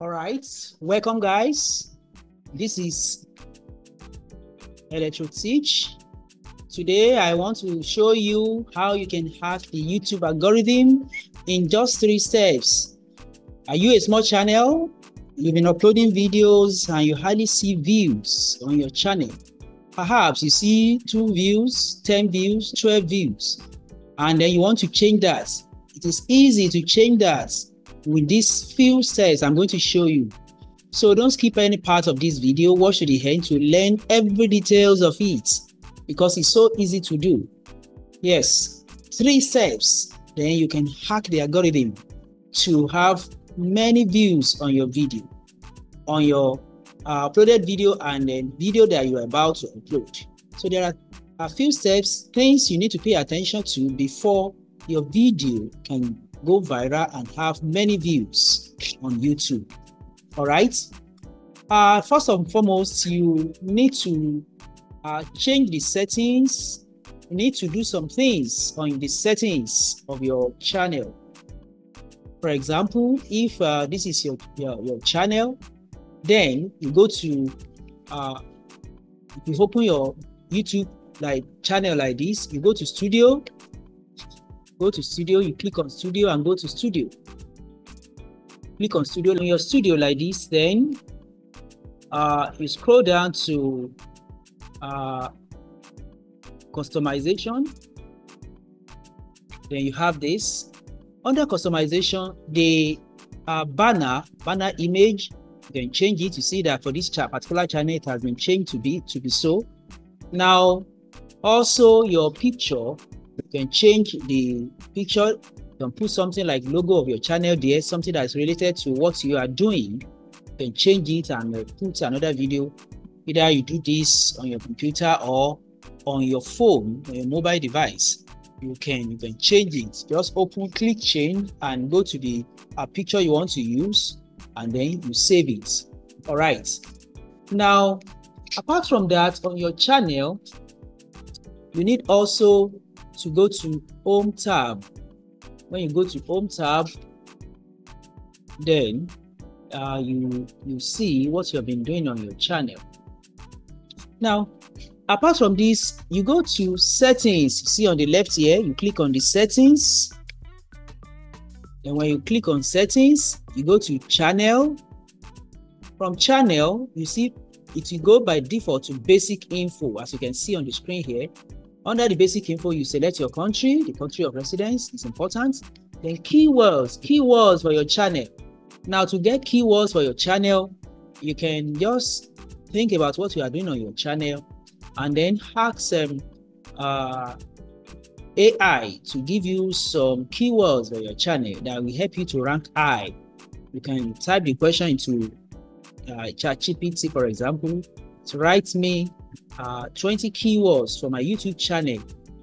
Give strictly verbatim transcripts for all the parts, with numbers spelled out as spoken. All right, welcome guys. This is Electro Teach. Today I want to show you how you can hack the YouTube algorithm in just three steps. Are you a small channel? You've been uploading videos and you hardly see views on your channel. Perhaps you see two views, ten views, twelve views, and then you want to change that. It is easy to change that with these few steps I'm going to show you. So don't skip any part of this video. Watch to the end to learn every details of it, because it's so easy to do. Yes, three steps. Then you can hack the algorithm to have many views on your video, on your uh, uploaded video and the video that you are about to upload. So there are a few steps, things you need to pay attention to before your video can go viral and have many views on YouTube. All right. Uh, first and foremost, you need to uh, change the settings. You need to do some things on the settings of your channel. For example, if uh, this is your, your, your channel, then you go to, uh, if you open your YouTube like channel like this, you go to Studio. Go to Studio, you click on Studio and go to Studio. Click on Studio, on your Studio like this, then uh, you scroll down to uh, Customization. Then you have this. Under Customization, the uh, banner, banner image, you can change it. You see that for this particular channel, it has been changed to be, to be so. Now, also your picture, you can change the picture. You can put something like logo of your channel there, something that's related to what you are doing. You can change it and put another video. Either you do this on your computer or on your phone, on your mobile device. You can you can change it. Just open, click change, and go to the uh, picture you want to use, and then you save it. All right. Now, apart from that, on your channel, you need also to go to Home tab. When you go to Home tab, then uh, you you see what you have been doing on your channel. Now, apart from this, you go to settings. You see on the left here, you click on the settings. And when you click on settings, you go to channel. From channel, you see it will go by default to basic info, as you can see on the screen here. Under the basic info, you select your country, the country of residence is important. Then keywords, keywords for your channel. Now, to get keywords for your channel, you can just think about what you are doing on your channel and then hack some uh, A I to give you some keywords for your channel that will help you to rank high. You can type the question into uh, Chat G P T, for example, to write me Uh, twenty keywords for my YouTube channel.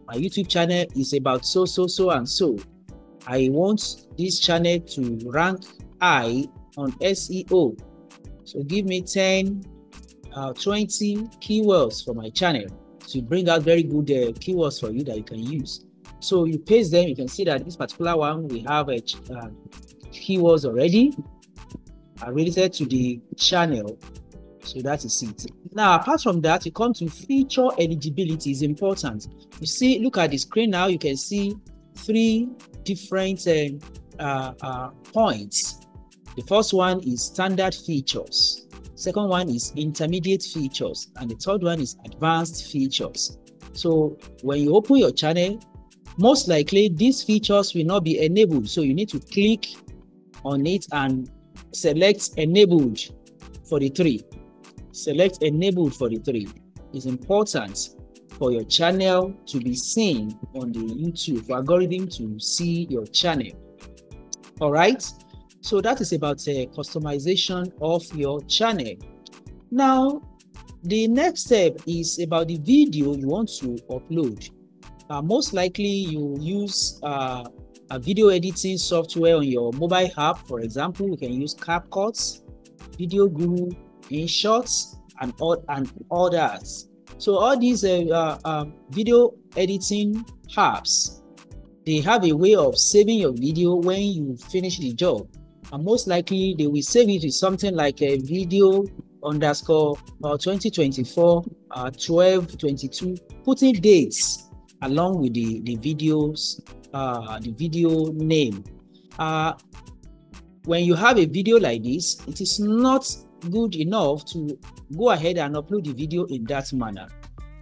My YouTube channel is about so, so, so, and so. I want this channel to rank high on S E O. So give me ten, twenty keywords for my channel to bring out very good uh, keywords for you that you can use. So you paste them. You can see that this particular one, we have a uh, keywords already uh, related to the channel. So that is it. Now, apart from that, you come to feature eligibility is important. You see, look at the screen now, you can see three different um, uh, uh, points. The first one is standard features. Second one is intermediate features. And the third one is advanced features. So when you open your channel, most likely these features will not be enabled. So you need to click on it and select enabled for the three. Select enabled for the three. It's important for your channel to be seen on the YouTube, for algorithm to see your channel. All right. So that is about a customization of your channel. Now, the next step is about the video you want to upload. Uh, most likely you use uh, a video editing software on your mobile app. For example, you can use CapCuts, Video Guru, in shorts and all and all that. So all these uh, uh, uh, video editing apps, they have a way of saving your video when you finish the job. and most likely they will save it with something like a video underscore uh, twenty twenty-four uh, twelve twenty-two, putting dates along with the the videos uh, the video name. Uh, when you have a video like this, it is not good enough to go ahead and upload the video in that manner.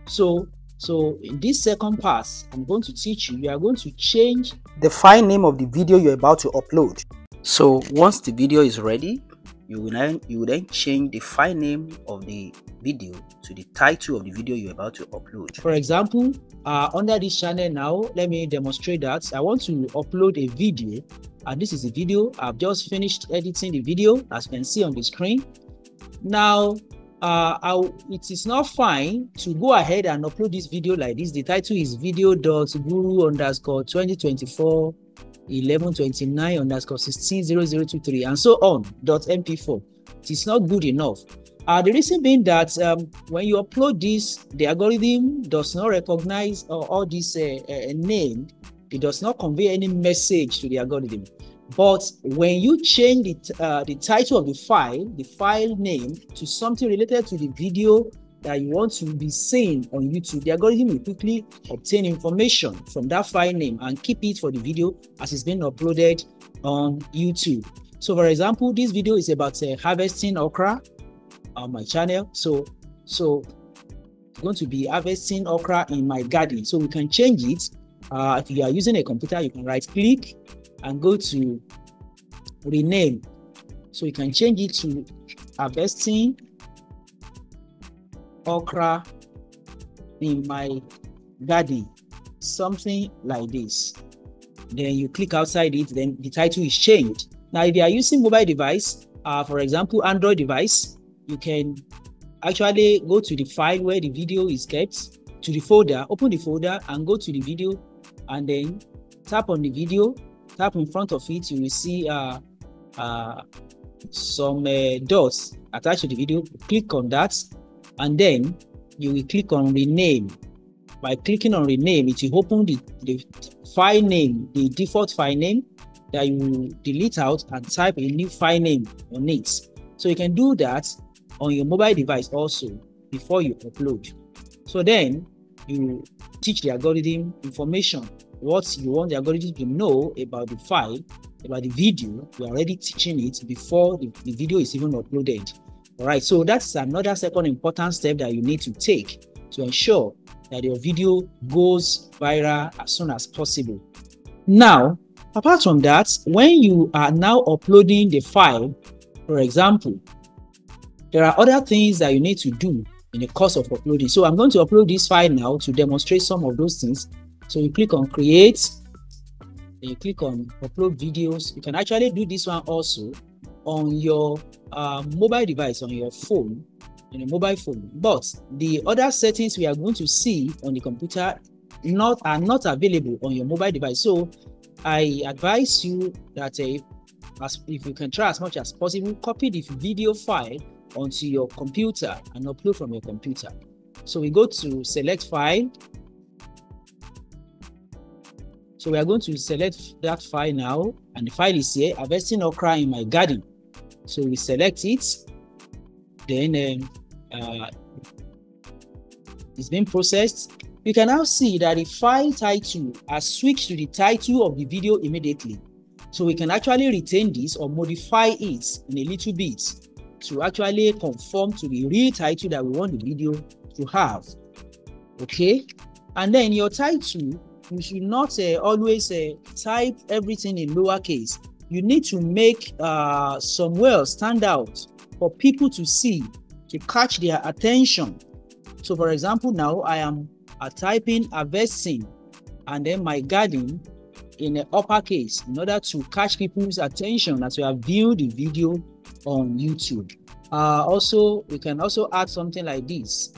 So So in this second pass, I'm going to teach you, you are going to change the file name of the video you're about to upload. So once the video is ready, you will then, you will then change the file name of the video to the title of the video you're about to upload. For example, uh, under this channel now, let me demonstrate that. I want to upload a video, and this is the video. I've just finished editing the video, as you can see on the screen. Now, Uh, I'll, it is not fine to go ahead and upload this video like this. The title is video dot guru underscore twenty twenty-four eleven twenty-nine underscore sixteen zero zero two three and so on dot M P four. It is not good enough. Uh, the reason being that um, when you upload this, the algorithm does not recognize uh, all this uh, uh, name. It does not convey any message to the algorithm. But when you change the, uh, the title of the file, the file name, to something related to the video that you want to be seeing on YouTube, the algorithm will quickly obtain information from that file name and keep it for the video as it's being uploaded on YouTube. So for example, this video is about uh, harvesting okra on my channel. So, so I'm going to be harvesting okra in my garden. So we can change it. Uh, if you are using a computer, you can right click and go to rename, so you can change it to harvesting okra in my garden, something like this. Then you click outside it, then the title is changed. Now if you are using mobile device, uh, for example Android device, you can actually go to the file where the video is kept, to the folder, open the folder and go to the video, and then tap on the video. Tap in front of it, you will see uh, uh, some uh, dots attached to the video. Click on that, and then you will click on rename. By clicking on rename, it will open the, the file name, the default file name that you delete out and type a new file name on it. So you can do that on your mobile device also before you upload. So then you teach the algorithm information, what you want the algorithm to know about the file, about the video. We're already teaching it before the, the video is even uploaded. All right, so that's another second important step that you need to take to ensure that your video goes viral as soon as possible. Now, apart from that, when you are now uploading the file, for example, there are other things that you need to do in the course of uploading. So I'm going to upload this file now to demonstrate some of those things. So you click on create, then you click on upload videos. You can actually do this one also on your uh, mobile device, on your phone, in a mobile phone. But the other settings we are going to see on the computer not are not available on your mobile device. So I advise you that uh, as, if you can try as much as possible, copy the video file onto your computer and upload from your computer. So we go to select file. So we are going to select that file now, and the file is here, harvesting okra in my garden. So we select it, then uh, uh, it's been processed. You can now see that the file title has switched to the title of the video immediately. So we can actually retain this or modify it in a little bit to actually conform to the real title that we want the video to have. Okay, and then your title, you should not uh, always uh, type everything in lowercase. You need to make uh, some words stand out for people to see, to catch their attention. So for example, now I am uh, typing harvesting and then my garden in an uppercase in order to catch people's attention as we have viewed the video on YouTube. Uh, also, we can also add something like this,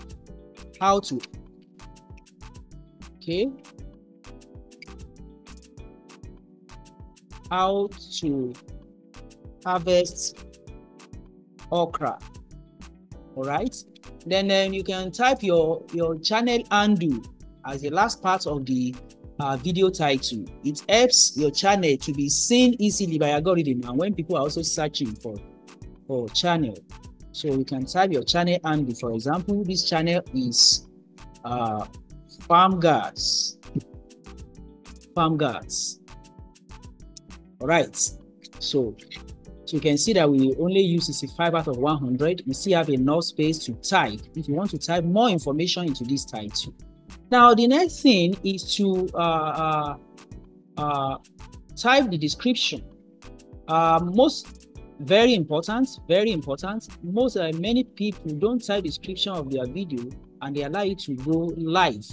how to, okay. How to harvest okra. All right, then um, you can type your your channel undo as the last part of the uh, video title. It helps your channel to be seen easily by algorithm, and when people are also searching for for channel. So you can type your channel, and for example, this channel is uh, farm guards. Farm guards. All right. So, so you can see that we only use sixty-five out of one hundred. You still have enough space to type if you want to type more information into this title. Now, the next thing is to uh, uh, uh, type the description. Uh, most very important, very important. Most uh, many people don't type description of their video, and they allow it to go live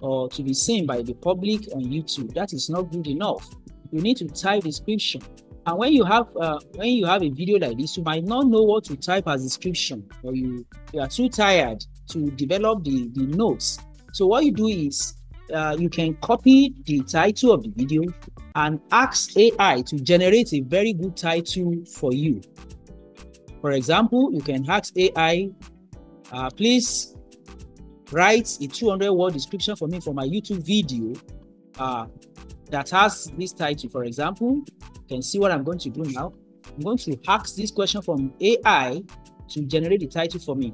or to be seen by the public on YouTube. That is not good enough. You need to type description. And when you have uh, when you have a video like this, you might not know what to type as description, or you, you are too tired to develop the, the notes. So what you do is uh, you can copy the title of the video and ask A I to generate a very good title for you. For example, you can ask A I, uh, please write a two hundred word description for me for my YouTube video uh, that has this title. For example, can see what I'm going to do now. I'm going to ask this question from A I to generate the title for me.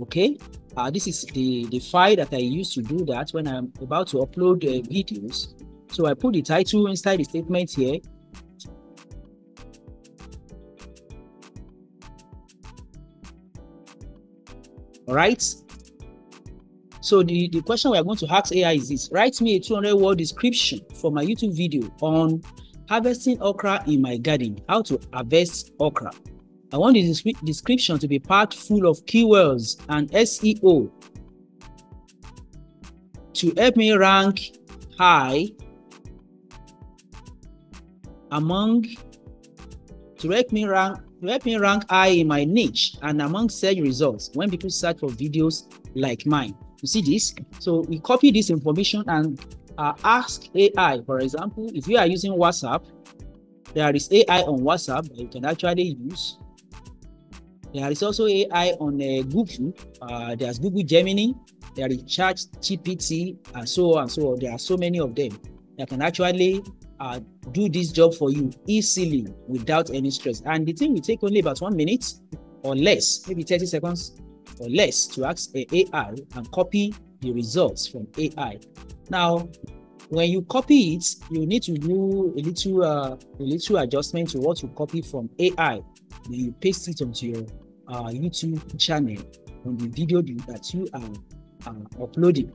Okay, uh, this is the, the file that I used to do that when I'm about to upload uh, videos. So I put the title inside the statement here. All right. So the, the question we are going to ask A I is this: write me a two hundred word description for my YouTube video on harvesting okra in my garden, how to harvest okra. I want the description to be packed full of keywords and S E O to help me rank high among to help me rank to help me rank high in my niche and among search results when people search for videos like mine. You see this? So we copy this information and Uh, ask A I. For example, if you are using WhatsApp, there is A I on WhatsApp that you can actually use. There is also A I on uh, Google. Uh, there's Google Gemini, there is Chat G P T, and so on and so on. There are so many of them that can actually uh, do this job for you easily without any stress. And the thing will take only about one minute or less, maybe thirty seconds or less, to ask uh, A I and copy the results from A I. Now, when you copy it, you need to do a little, uh, a little adjustment to what you copy from A I. Then you paste it onto your uh, YouTube channel on the video that you are uh, uploading.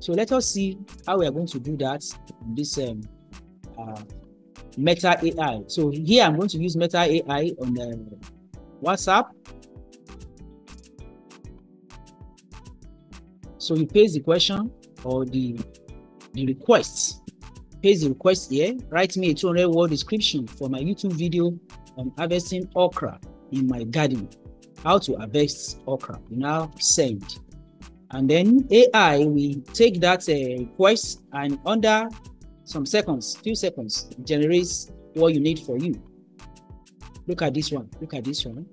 So let us see how we are going to do that in this um, uh, Meta A I. So here I'm going to use Meta A I on the WhatsApp. So you paste the question or the, the request. Paste the request here. Write me a two hundred word description for my YouTube video on harvesting okra in my garden. How to harvest okra. You now send. And then A I will take that uh, request and under some seconds, few seconds, generates what you need for you. Look at this one. Look at this one.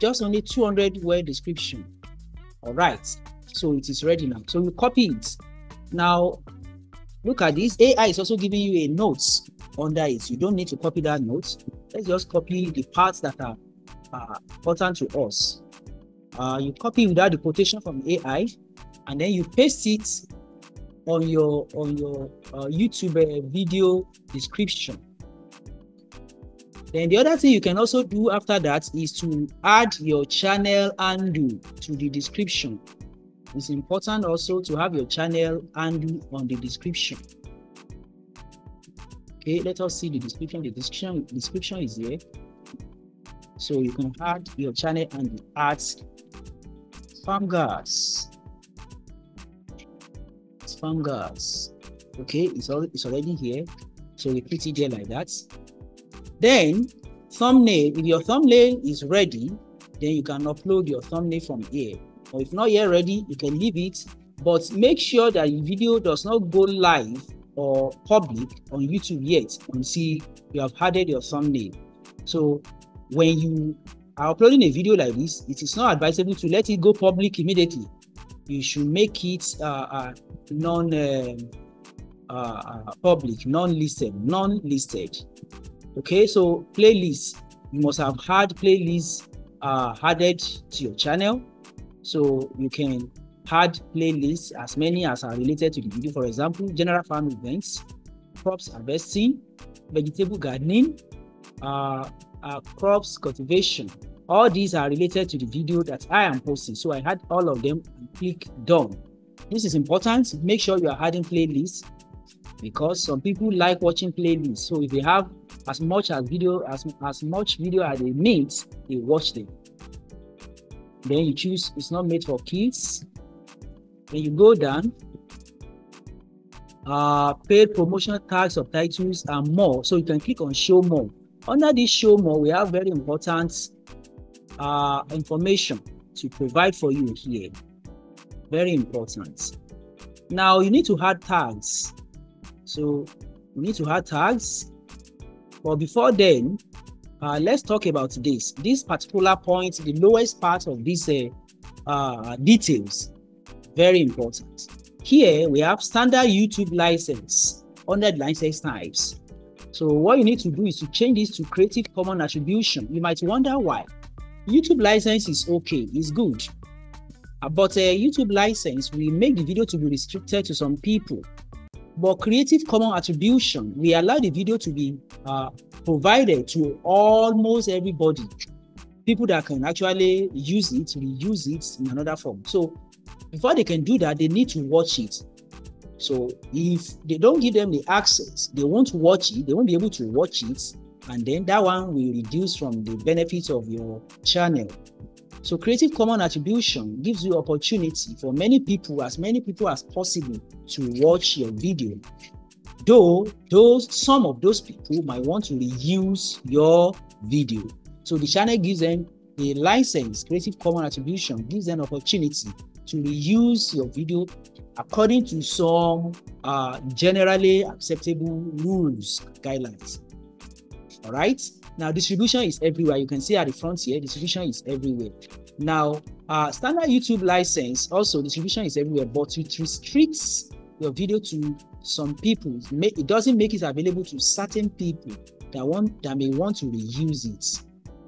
Just only two hundred word description. All right. So it is ready now. So we copy it. Now, look at this. A I is also giving you a note under it. You don't need to copy that note. Let's just copy the parts that are uh, important to us. Uh, you copy without the quotation from A I, and then you paste it on your on your uh, YouTube uh, video description. Then the other thing you can also do after that is to add your channel handle to the description. It's important also to have your channel handle on the description. Okay, let us see the description. The description, description is here. So you can add your channel handle at farm guards. Farm guards. Okay, it's, all, it's already here. So we put it there like that. Then, thumbnail. If your thumbnail is ready, then you can upload your thumbnail from here. Or if not yet ready, you can leave it, but make sure that your video does not go live or public on YouTube yet until you have added your thumbnail. So when you are uploading a video like this, it is not advisable to let it go public immediately. You should make it uh, uh, non, uh, uh, public, non-listed, non-listed. Okay, so playlists, you must have had playlists uh, added to your channel. So you can add playlists as many as are related to the video. For example, general farm events, crops harvesting, vegetable gardening, uh, uh, crops cultivation. All these are related to the video that I am posting. So I had all of them and click done. This is important. Make sure you are adding playlists because some people like watching playlists. So if they have as much as video, as, as much video as they need, they watch them. Then you choose it's not made for kids. Then you go down, uh, paid promotional tags, subtitles, and more. So you can click on show more. Under this show more, we have very important uh, information to provide for you here. Very important. Now you need to add tags. So you need to add tags. But before then, uh, let's talk about this. This particular point, the lowest part of these uh, uh, details, very important. Here we have standard YouTube license under license types. So what you need to do is to change this to Creative Commons attribution. You might wonder why. YouTube license is okay, it's good. But a YouTube license will make the video to be restricted to some people. But Creative Commons attribution, we allow the video to be uh, provided to almost everybody. People that can actually use it, reuse it in another form. So before they can do that, they need to watch it. So if they don't give them the access, they won't watch it, they won't be able to watch it. And then that one will reduce from the benefits of your channel. So Creative Commons attribution gives you opportunity for many people, as many people as possible, to watch your video. Though those some of those people might want to reuse your video. So the channel gives them a license. Creative Commons attribution gives them opportunity to reuse your video according to some uh, generally acceptable rules, guidelines. All right. Now, distribution is everywhere. You can see at the front here, distribution is everywhere. Now, uh, standard YouTube license, also distribution is everywhere, but it restricts your video to some people. It doesn't make it available to certain people that want that may want to reuse it.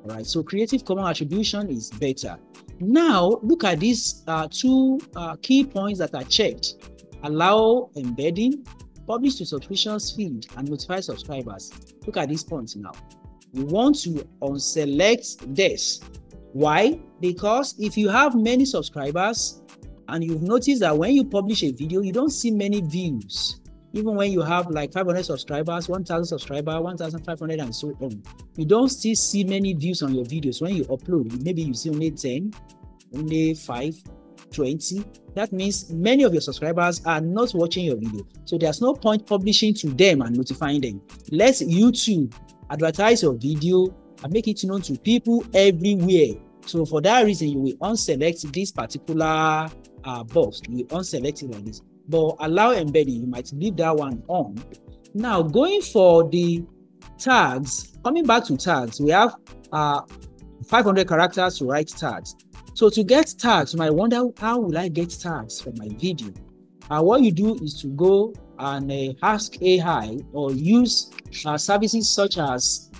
All right, so Creative Commons attribution is better. Now, look at these uh, two uh, key points that are checked. Allow embedding, publish to subscriptions feed, and notify subscribers. Look at these points now. You want to unselect this. Why? Because if you have many subscribers and you've noticed that when you publish a video, you don't see many views. Even when you have like five hundred subscribers, one thousand subscribers, one thousand five hundred and so on, you don't still see many views on your videos. When you upload, maybe you see only ten, only five, twenty. That means many of your subscribers are not watching your video. So there's no point publishing to them and notifying them. Let YouTube advertise your video and make it known to people everywhere. So for that reason, you will unselect this particular uh, box. You will unselect it like this. But allow embedding, you might leave that one on. Now going for the tags, coming back to tags, we have uh, five hundred characters to write tags. So to get tags, you might wonder, how will I get tags for my video? Uh, what you do is to go and uh, ask A I or use uh, services such as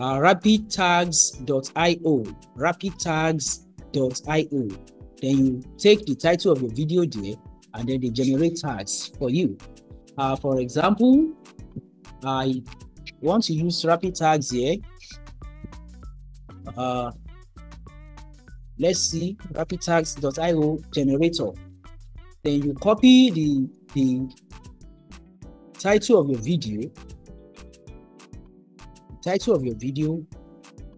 uh, Rapid Tags dot i o, Rapid Tags dot i o. Then you take the title of your video there, and then they generate tags for you. Uh, for example, I want to use Rapid Tags here. Uh, let's see, Rapid Tags dot i o generator. Then you copy the, the title of your video, title of your video,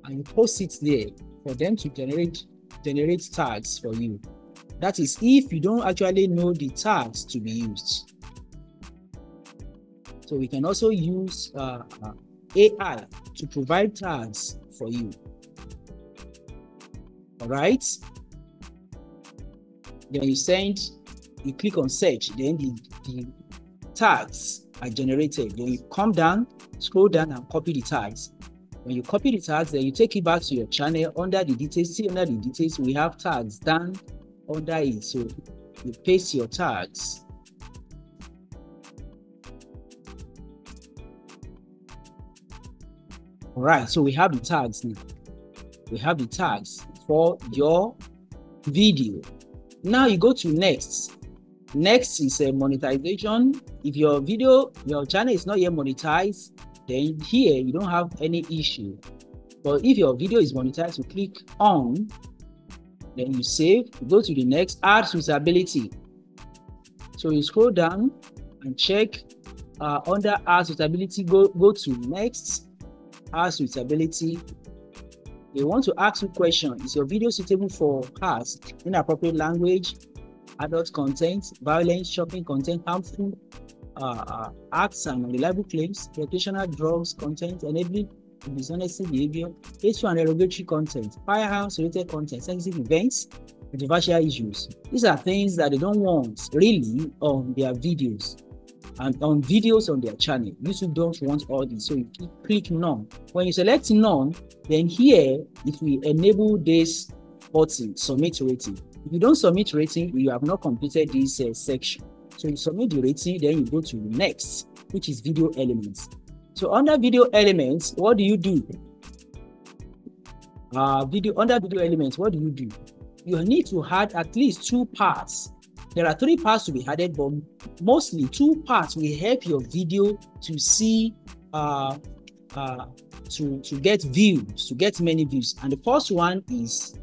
and you post it there for them to generate generate tags for you. That is if you don't actually know the tags to be used. So we can also use uh, A I to provide tags for you. All right. Then you send, you click on search, then the, the tags are generated. Then you come down, scroll down and copy the tags. When you copy the tags, then you take it back to your channel. Under the details, see under the details, we have tags done under it. So you paste your tags. All right, so we have the tags now. We have the tags for your video. Now you go to next. Next is a monetization. If your video, your channel is not yet monetized, then here you don't have any issue. But if your video is monetized, you click on, then you save, you go to the next, add suitability. So you scroll down and check uh, under add suitability, go, go to next, add suitability. They want to ask you a question. Is your video suitable for us? Inappropriate language, adult content, violence, shocking content, harmful uh, acts and unreliable claims, recreational drugs content, enabling dishonesty behavior, hateful and derogatory content, firearms related content, sensitive events, controversial issues. These are things that they don't want really on their videos and on videos on their channel. YouTube don't want all this, so you click none. When you select none, then here it will enable this button, submit rating. If you don't submit rating, you have not completed this uh, section. So you submit the rating, then you go to next, which is video elements. So under video elements, what do you do? Uh, video under video elements, what do you do? You need to add at least two parts. There are three parts to be added, but mostly two parts will help your video to see, uh, uh, to, to get views, to get many views. And the first one is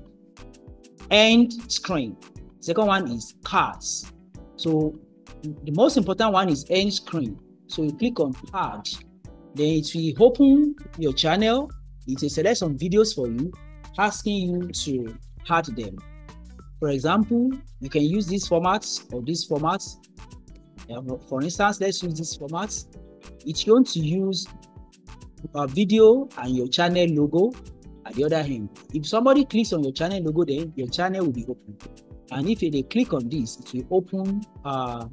end screen. Second one is cards. So the most important one is end screen. So you click on add. Then it will open your channel. It will select some videos for you, asking you to add them. For example, you can use this format or this format. For instance, let's use this format. It's going to use a video and your channel logo at the other end. If somebody clicks on your channel logo, then your channel will be open. And if they click on this, it will open uh,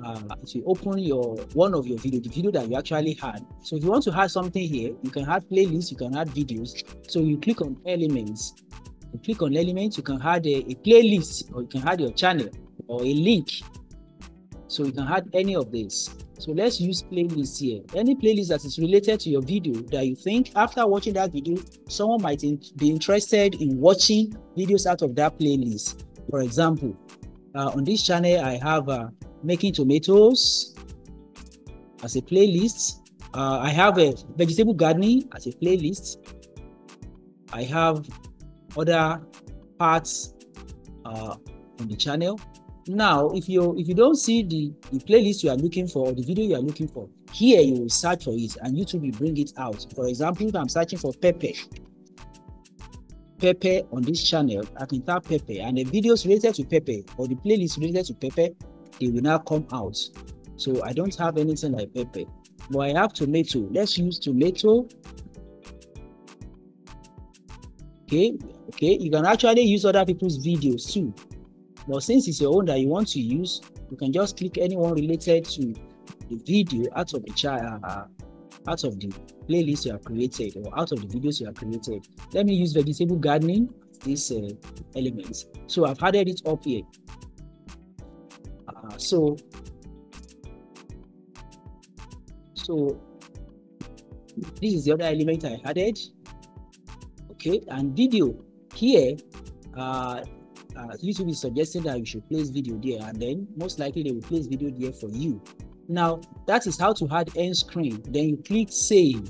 Uh, if you open your one of your video, the video that you actually had. So if you want to add something here, you can add playlists, you can add videos. So you click on elements. You click on elements, you can add a, a playlist, or you can add your channel or a link. So you can add any of this. So let's use playlists here. Any playlist that is related to your video that you think after watching that video, someone might in, be interested in watching videos out of that playlist. For example, uh, on this channel, I have a uh, making tomatoes as a playlist. Uh, I have a vegetable gardening as a playlist. I have other parts uh, on the channel. Now, if you if you don't see the, the playlist you are looking for, or the video you are looking for, here you will search for it and YouTube will bring it out. For example, if I'm searching for pepper, pepper on this channel, I can type pepper, and the videos related to pepper or the playlist related to pepper, they will now come out. So I don't have anything like pepper, but I have tomato. Let's use tomato. Okay, okay. You can actually use other people's videos too, but since it's your own that you want to use, you can just click anyone related to the video out of the channel, uh, out of the playlist you have created, or out of the videos you have created. Let me use vegetable gardening. These uh, elements. So I've added it up here. Uh, so, so this is the other element I added. Okay, and video here, uh, uh, YouTube is suggesting that you should place video there, and then most likely they will place video there for you. Now, that is how to add end screen. Then you click save.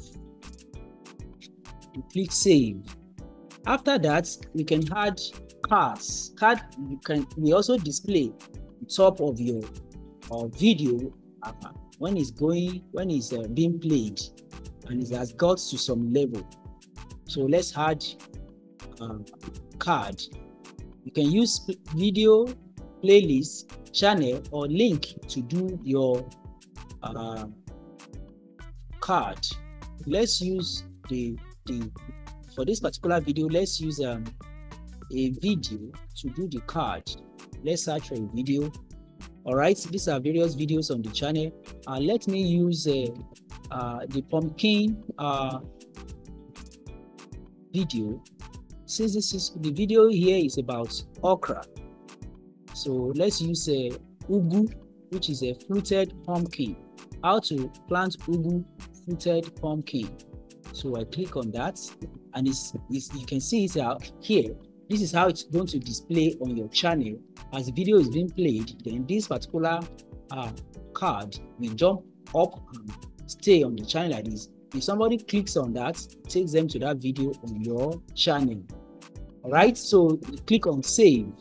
You click save. After that, you can add cards. Card you can we also display top of your or video uh, when it's going when it's uh, being played, and it has got to some level. So let's add uh, card. You can use video, playlist, channel, or link to do your uh, card. Let's use the the for this particular video. Let's use um, a video to do the card. Let's search for a video. All right, these are various videos on the channel. Uh, let me use uh, uh, the pumpkin uh, video. Since this is the video here is about okra, so let's use a uh, ugu, which is a fruited pumpkin. How to plant ugu, fruited pumpkin. So I click on that, and it's, it's you can see it's out here. This is how it's going to display on your channel. As the video is being played, then this particular uh, card will jump up and stay on the channel like this. If somebody clicks on that, it takes them to that video on your channel. All right, so click on save.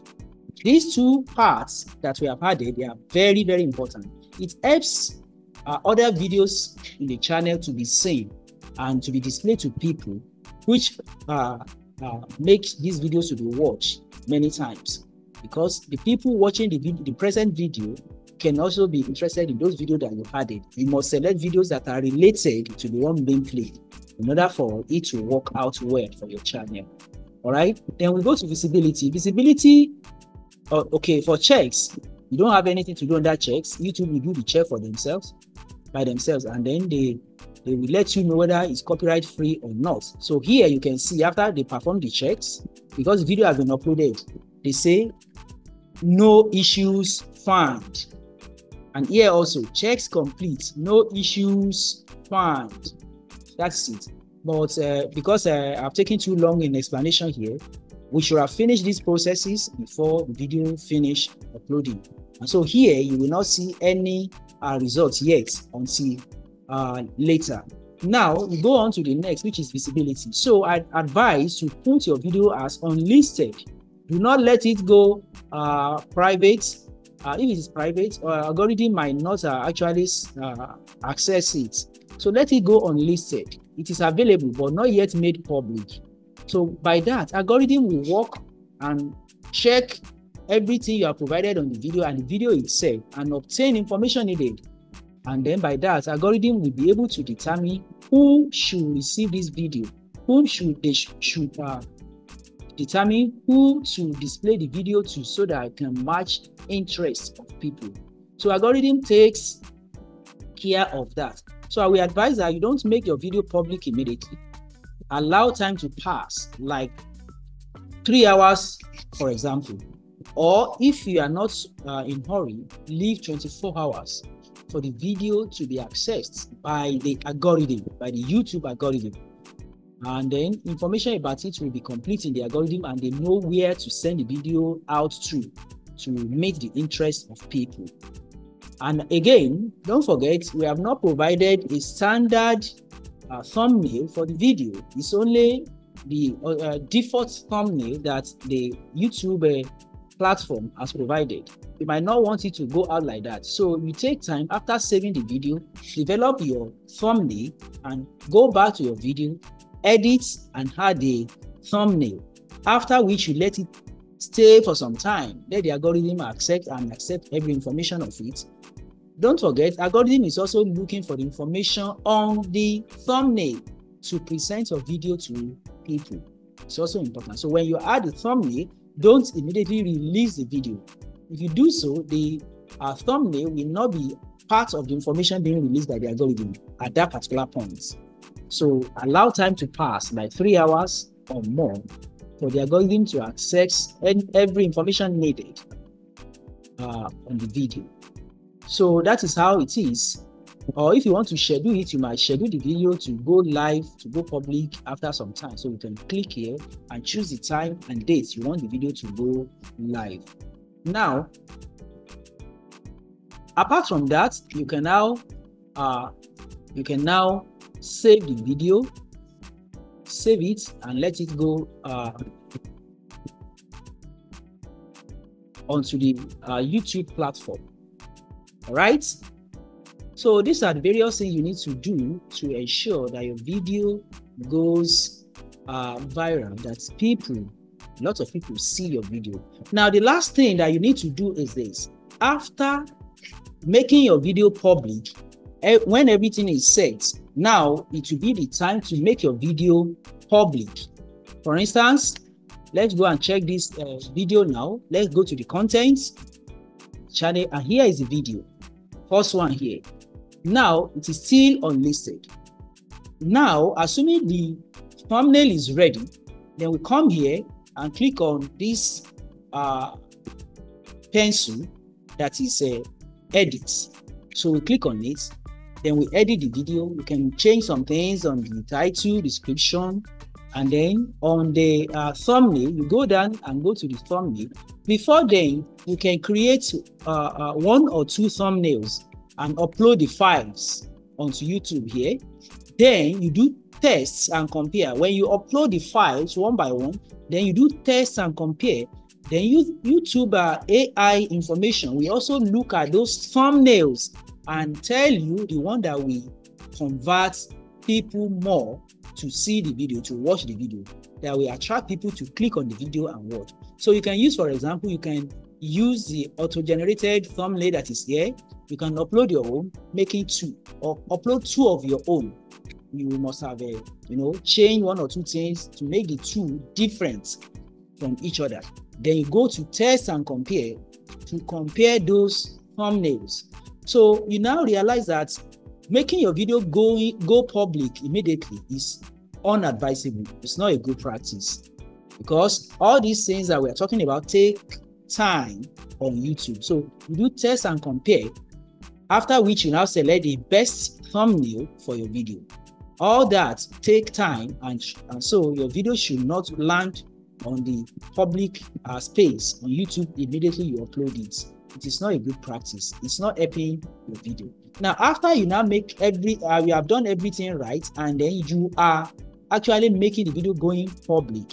These two parts that we have added, they are very, very important. It helps uh, other videos in the channel to be seen and to be displayed to people, which uh, uh, makes these videos to be watched many times, because the people watching the, video, the present video can also be interested in those videos that you added. You must select videos that are related to the one being played in order for it to work out well for your channel. All right, then we go to visibility. Visibility, uh, okay, for checks, you don't have anything to do on that checks. YouTube will do the check for themselves, by themselves, and then they, they will let you know whether it's copyright free or not. So here you can see after they perform the checks, because the video has been uploaded, they say no issues found. And here also, checks complete, no issues found. That's it. But uh, because uh, I've taken too long in explanation here, we should have finished these processes before the video finish uploading. And so here, you will not see any uh, results yet until uh, later. Now, we go on to the next, which is visibility. So I advise you put your video as unlisted. Do not let it go uh, private. Uh, if it is private, uh, algorithm might not uh, actually uh, access it. So let it go unlisted. It is available, but not yet made public. So by that, algorithm will work and check everything you have provided on the video and the video itself and obtain information needed. And then by that, algorithm will be able to determine who should receive this video, who should they should uh, determine who to display the video to so that it can match interests of people. So algorithm takes care of that. So I will advise that you don't make your video public immediately. Allow time to pass, like three hours, for example. Or if you are not uh, in hurry, leave twenty-four hours for the video to be accessed by the algorithm, by the YouTube algorithm. And then information about it will be complete in the algorithm and they know where to send the video out to, to meet the interest of people. And again, don't forget, we have not provided a standard uh, thumbnail for the video. It's only the uh, default thumbnail that the YouTube uh, platform has provided. You might not want it to go out like that. So you take time after saving the video, develop your thumbnail and go back to your video, edit and add a thumbnail, after which you let it stay for some time. Let the algorithm accept and accept every information of it. Don't forget, algorithm is also looking for the information on the thumbnail to present your video to people. It's also important. So when you add the thumbnail, don't immediately release the video. If you do so, the uh, thumbnail will not be part of the information being released by the algorithm at that particular point. So allow time to pass, like three hours or more, for the algorithm to access every information needed uh, on the video. So that is how it is. Or if you want to schedule it, you might schedule the video to go live, to go public after some time. So you can click here and choose the time and date you want the video to go live. Now, apart from that, you can now uh, you can now save the video, save it and let it go uh, onto the uh, YouTube platform. All right, so these are the various things you need to do to ensure that your video goes uh, viral, that people, lots of people see your video. Now, the last thing that you need to do is this. After making your video public, when everything is set, now it will be the time to make your video public. For instance, let's go and check this uh, video now. Let's go to the contents channel, and here is the video. First one here. Now it is still unlisted. Now, assuming the thumbnail is ready, then we come here and click on this uh, pencil that is uh, edit. So we click on it. Then we edit the video. We can change some things on the title, description, and then on the uh, thumbnail. You go down and go to the thumbnail. Before then, you can create uh, uh, one or two thumbnails and upload the files onto YouTube here. Then you do tests and compare. When you upload the files one by one, then you do tests and compare. Then you, YouTube uh, A I information, we also look at those thumbnails and tell you the one that we convert people more to see the video, to watch the video, that will attract people to click on the video and watch. So you can use, for example, you can use the auto-generated thumbnail that is here. You can upload your own, making two, or upload two of your own. You must have, a, you know, change one or two things to make the two different from each other. Then you go to test and compare, to compare those thumbnails. So you now realize that making your video go, go public immediately is unadvisable. It's not a good practice, because all these things that we're talking about take time on YouTube. So you do test and compare, after which you now select the best thumbnail for your video. All that take time, and, and so your video should not land on the public uh, space on YouTube immediately you upload it. It is not a good practice. It's not helping your video. Now, after you now make every, uh, you have done everything right, and then you are actually making the video going public.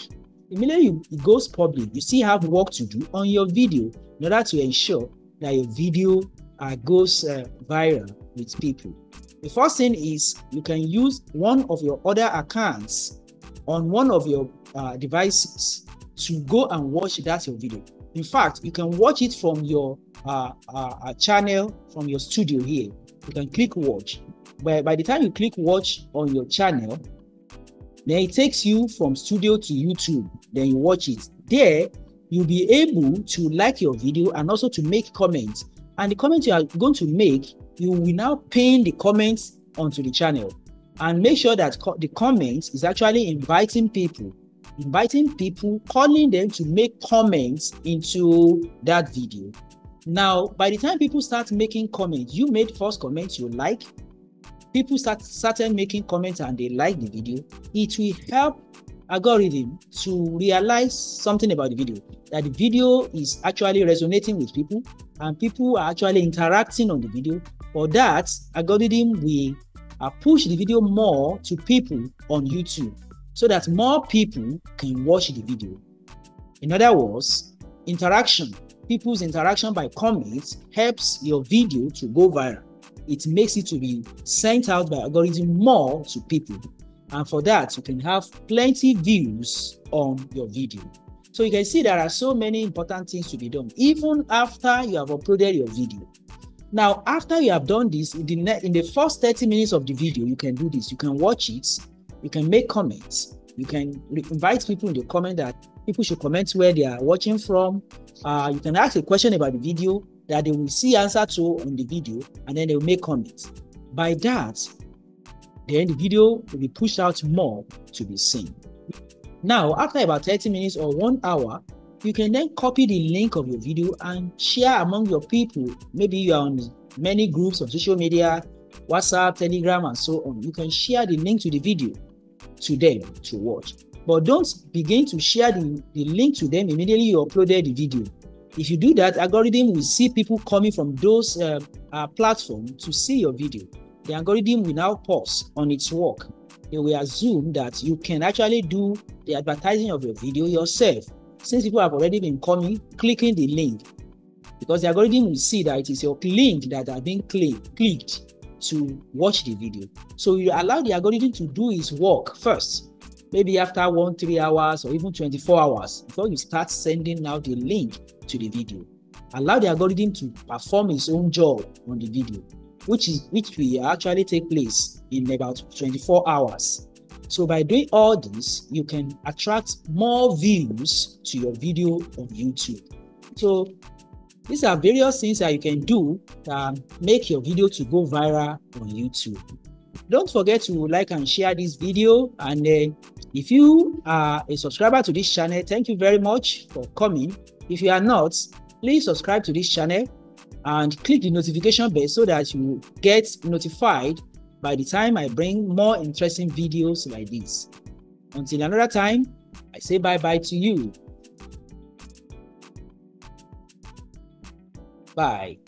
Immediately it goes public, you still have work to do on your video in order to ensure that your video uh, goes uh, viral with people. The first thing is you can use one of your other accounts on one of your uh, devices to go and watch that your video. In fact, you can watch it from your uh, uh, channel, from your studio here. You can click watch. But by the time you click watch on your channel, then it takes you from studio to YouTube. Then you watch it. There, you'll be able to like your video and also to make comments. And the comments you are going to make, you will now pin the comments onto the channel. And make sure that co the comments is actually inviting people, inviting people, calling them to make comments into that video. Now, by the time people start making comments, you made first comments you like, people start started making comments and they like the video, it will help algorithm to realize something about the video, that the video is actually resonating with people and people are actually interacting on the video. For that, algorithm will I push the video more to people on YouTube so that more people can watch the video. In other words, interaction, people's interaction by comments helps your video to go viral. It makes it to be sent out by algorithm more to people. And for that, you can have plenty views on your video. So you can see there are so many important things to be done, even after you have uploaded your video. Now, after you have done this, in the, net, in the first thirty minutes of the video, you can do this. You can watch it. You can make comments. You can invite people in the comment that people should comment where they are watching from. Uh, you can ask a question about the video that they will see answer to on the video, and then they will make comments. By that, then the video will be pushed out more to be seen. Now, after about thirty minutes or one hour, you can then copy the link of your video and share among your people. Maybe you are on many groups on social media, WhatsApp, Telegram, and so on. You can share the link to the video to them to watch. But don't begin to share the, the link to them immediately you uploaded the video. If you do that, algorithm will see people coming from those uh, uh, platforms to see your video. The algorithm will now pause on its work. It will assume that you can actually do the advertising of your video yourself, since people have already been coming, clicking the link, because the algorithm will see that it is your link that has been clicked to watch the video. So you allow the algorithm to do its work first, maybe after one, three hours, or even twenty-four hours, before you start sending out the link to the video. Allow the algorithm to perform its own job on the video, which is which will actually take place in about twenty-four hours. So by doing all this, you can attract more views to your video on YouTube. So these are various things that you can do to make your video to go viral on YouTube. Don't forget to like and share this video. And then if you are a subscriber to this channel, thank you very much for coming. If you are not, please subscribe to this channel. and click the notification bell so that you get notified by the time I bring more interesting videos like this. Until another time, I say bye-bye to you. Bye.